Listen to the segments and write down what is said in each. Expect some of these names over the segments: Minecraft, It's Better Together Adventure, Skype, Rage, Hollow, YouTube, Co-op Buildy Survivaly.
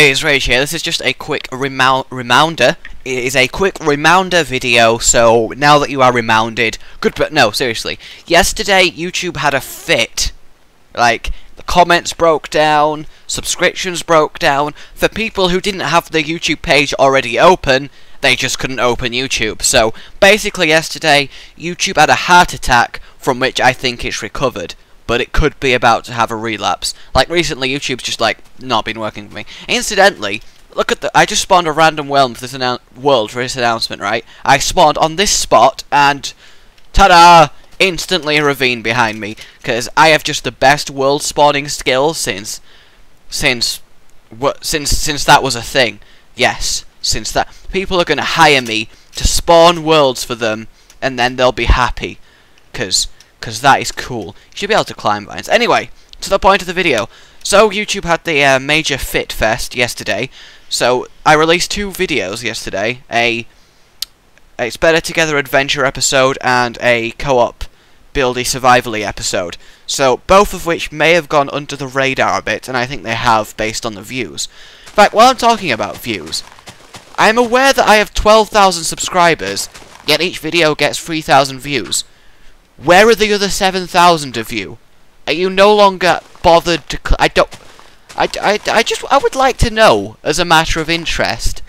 Hey, it's Rage here. This is just a quick remounder. It is a quick remounder video, so now that you are remounded, good, but no, seriously. Yesterday, YouTube had a fit. Like, the comments broke down, subscriptions broke down. For people who didn't have the YouTube page already open, they just couldn't open YouTube. So, basically yesterday, YouTube had a heart attack from which I think it's recovered. But it could be about to have a relapse. Like, recently, YouTube's just, like, not been working for me. Incidentally, look at the... I just spawned a random world for this announcement, right? I spawned on this spot, and... ta-da! Instantly a ravine behind me. Because I have just the best world spawning skill since that was a thing. Yes, since that... People are going to hire me to spawn worlds for them, and then they'll be happy. Because that is cool. You should be able to climb vines. Anyway, to the point of the video. So, YouTube had the major fit fest yesterday. So, I released two videos yesterday. A It's Better Together Adventure episode and a Co-op Buildy Survivaly episode. So, both of which may have gone under the radar a bit, and I think they have, based on the views. In fact, while I'm talking about views, I'm aware that I have 12,000 subscribers, yet each video gets 3,000 views. Where are the other 7,000 of you? Are you no longer bothered to... I would like to know, as a matter of interest,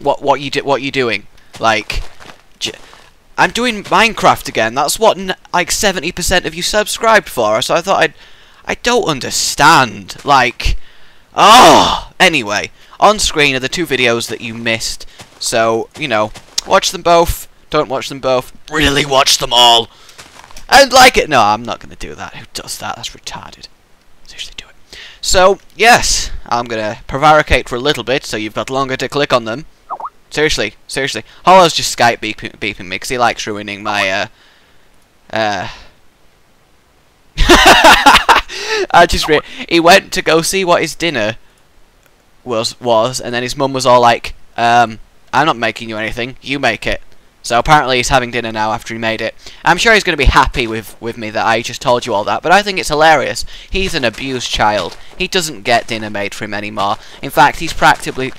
what you're doing. Like, I'm doing Minecraft again. That's what, like, 70% of you subscribed for. So I thought I don't understand. Like, oh! Anyway, on screen are the two videos that you missed. So, you know, watch them both. Don't watch them both. Really watch them all. And like it. No, I'm not going to do that. Who does that? That's retarded. Seriously, do it. So, yes, I'm going to prevaricate for a little bit, so you've got longer to click on them. Seriously, seriously. Hollow's just Skype beeping me, because he likes ruining my, he went to go see what his dinner was, and then his mum was all like, I'm not making you anything, you make it. So apparently he's having dinner now after he made it. I'm sure he's going to be happy with me that I just told you all that, but I think it's hilarious. He's an abused child. He doesn't get dinner made for him anymore. In fact, he's practically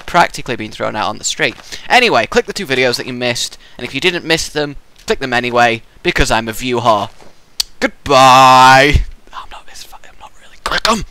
been thrown out on the street. Anyway, click the two videos that you missed, and if you didn't miss them, click them anyway, because I'm a view whore. Goodbye! I'm not really... Click them!